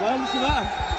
Vamos lá!